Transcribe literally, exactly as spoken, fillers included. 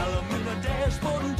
Tell them in the dashboard.